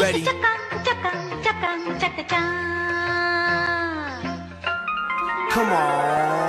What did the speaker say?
ready. Come on.